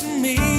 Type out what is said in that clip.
to me.